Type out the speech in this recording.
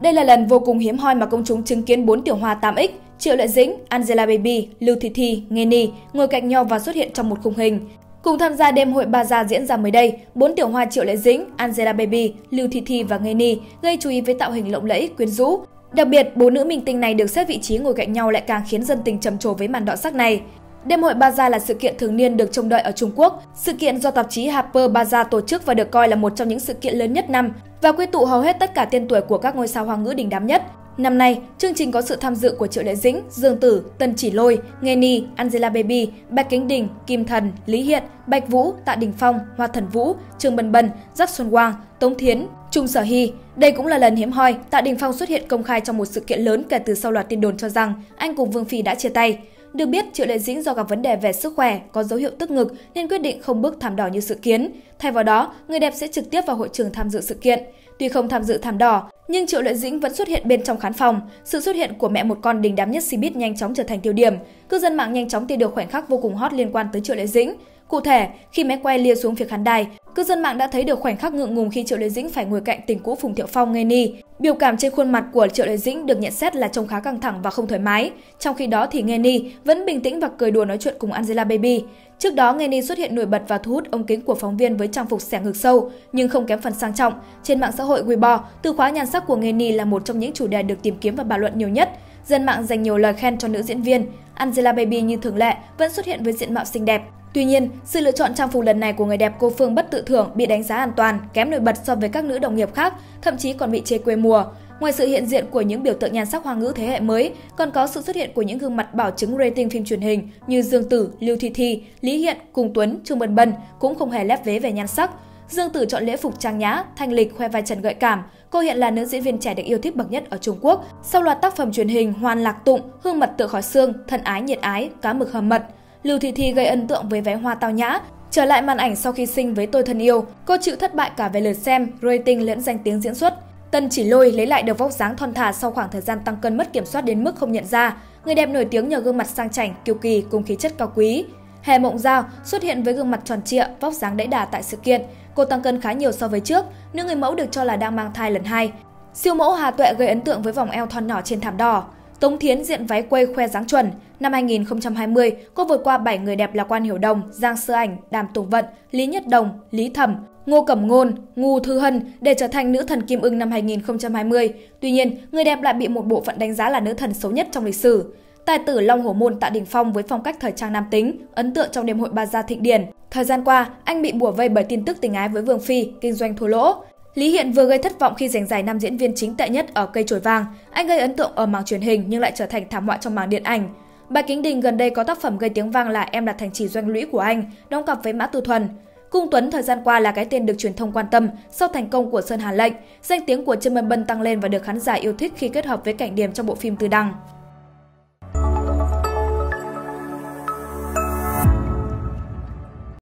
Đây là lần vô cùng hiếm hoi mà công chúng chứng kiến 4 tiểu hoa 8X, Triệu Lệ Dĩnh, Angelababy, Lưu Thi Thi, Nghê Ni ngồi cạnh nhau và xuất hiện trong một khung hình. Cùng tham gia đêm hội Bazaar diễn ra mới đây, 4 tiểu hoa Triệu Lệ Dĩnh, Angelababy, Lưu Thi Thi và Nghê Ni gây chú ý với tạo hình lộng lẫy, quyến rũ. Đặc biệt, 4 nữ minh tinh này được xếp vị trí ngồi cạnh nhau lại càng khiến dân tình trầm trồ với màn đọ sắc này. Đêm hội Bazaar là sự kiện thường niên được trông đợi ở Trung Quốc. Sự kiện do tạp chí Harper Bazaar tổ chức và được coi là một trong những sự kiện lớn nhất năm và quy tụ hầu hết tất cả tên tuổi của các ngôi sao hoa ngữ đình đám nhất. Năm nay, chương trình có sự tham dự của Triệu Lệ Dĩnh, Dương Tử, Tân Chỉ Lôi, Nghê Ni, Angelababy, Bạch Kính Đình, Kim Thần, Lý Hiện, Bạch Vũ, Tạ Đình Phong, Hoa Thần Vũ, Trương Bân Bân, Jackson Wang, Tống Thiến, Trung Sở Hy. Đây cũng là lần hiếm hoi Tạ Đình Phong xuất hiện công khai trong một sự kiện lớn kể từ sau loạt tin đồn cho rằng anh cùng Vương Phi đã chia tay. Được biết, Triệu Lệ Dĩnh do gặp vấn đề về sức khỏe, có dấu hiệu tức ngực nên quyết định không bước thảm đỏ như dự kiến. Thay vào đó, người đẹp sẽ trực tiếp vào hội trường tham dự sự kiện. Tuy không tham dự thảm đỏ, nhưng Triệu Lệ Dĩnh vẫn xuất hiện bên trong khán phòng. Sự xuất hiện của mẹ một con đình đám nhất showbiz nhanh chóng trở thành tiêu điểm. Cư dân mạng nhanh chóng tìm được khoảnh khắc vô cùng hot liên quan tới Triệu Lệ Dĩnh. Cụ thể, khi máy quay lia xuống phía khán đài, cư dân mạng đã thấy được khoảnh khắc ngượng ngùng khi Triệu Lệ Dĩnh phải ngồi cạnh tình cũ Phùng Thiệu Phong, Nghê Ni. Biểu cảm trên khuôn mặt của Triệu Lệ Dĩnh được nhận xét là trông khá căng thẳng và không thoải mái. Trong khi đó thì Nghê Ni vẫn bình tĩnh và cười đùa nói chuyện cùng Angelababy. Trước đó, Nghê Ni xuất hiện nổi bật và thu hút ống kính của phóng viên với trang phục xẻ ngực sâu nhưng không kém phần sang trọng. Trên mạng xã hội Weibo, từ khóa nhan sắc của Nghê Ni là một trong những chủ đề được tìm kiếm và bàn luận nhiều nhất. Dân mạng dành nhiều lời khen cho nữ diễn viên. Angelababy như thường lệ vẫn xuất hiện với diện mạo xinh đẹp. Tuy nhiên, sự lựa chọn trang phục lần này của người đẹp cô Phương Bất Tự Thưởng bị đánh giá an toàn, kém nổi bật so với các nữ đồng nghiệp khác, thậm chí còn bị chê quê mùa. Ngoài sự hiện diện của những biểu tượng nhan sắc hoa ngữ thế hệ mới, còn có sự xuất hiện của những gương mặt bảo chứng rating phim truyền hình như Dương Tử, Lưu Thi Thi, Lý Hiện, Cung Tuấn, Trương Bân Bân cũng không hề lép vế về nhan sắc. Dương Tử chọn lễ phục trang nhã, thanh lịch, khoe vai trần gợi cảm. Cô hiện là nữ diễn viên trẻ được yêu thích bậc nhất ở Trung Quốc sau loạt tác phẩm truyền hình Hoàn Lạc Tụng, Hương Mật Tựa Khỏi Xương, Thân Ái Nhiệt Ái, Cá Mực Hầm Mật. Lưu Thi Thi gây ấn tượng với váy hoa tao nhã. Trở lại màn ảnh sau khi sinh với Tôi Thân Yêu, cô chịu thất bại cả về lượt xem, rating lẫn danh tiếng diễn xuất. Tân Chỉ Lôi lấy lại được vóc dáng thon thả sau khoảng thời gian tăng cân mất kiểm soát đến mức không nhận ra. Người đẹp nổi tiếng nhờ gương mặt sang chảnh, kiêu kỳ cùng khí chất cao quý. Hà Mộng Dao xuất hiện với gương mặt tròn trịa, vóc dáng đẫy đà tại sự kiện. Cô tăng cân khá nhiều so với trước, nữ người mẫu được cho là đang mang thai lần 2. Siêu mẫu Hà Tuệ gây ấn tượng với vòng eo thon nhỏ trên thảm đỏ. Tống Thiến diện váy quây khoe dáng chuẩn. Năm 2020, cô vượt qua 7 người đẹp là Quan Hiểu Đồng, Giang Sơ Ảnh, Đàm Tùng Vận, Lý Nhất Đồng, Lý Thẩm, Ngô Cẩm Ngôn, Ngô Thư Hân để trở thành nữ thần Kim Ưng năm 2020. Tuy nhiên, người đẹp lại bị một bộ phận đánh giá là nữ thần xấu nhất trong lịch sử. Tài tử Long Hổ Môn Tạ Đình Phong với phong cách thời trang nam tính, ấn tượng trong đêm hội Bazaar thịnh điển. Thời gian qua, anh bị bủa vây bởi tin tức tình ái với Vương Phi, kinh doanh thua lỗ. Lý Hiện vừa gây thất vọng khi giành giải nam diễn viên chính tệ nhất ở Cây Chổi Vàng. Anh gây ấn tượng ở mảng truyền hình nhưng lại trở thành thảm họa trong mảng điện ảnh. Bạch Kính Đình gần đây có tác phẩm gây tiếng vang là Em Là Thành Trì Doanh Lũy của anh, đóng cặp với Mã Tư Thuần. Cung Tuấn thời gian qua là cái tên được truyền thông quan tâm sau thành công của Sơn Hà Lệnh. Danh tiếng của Trương Bân Bân tăng lên và được khán giả yêu thích khi kết hợp với cảnh điểm trong bộ phim Từ Đằng.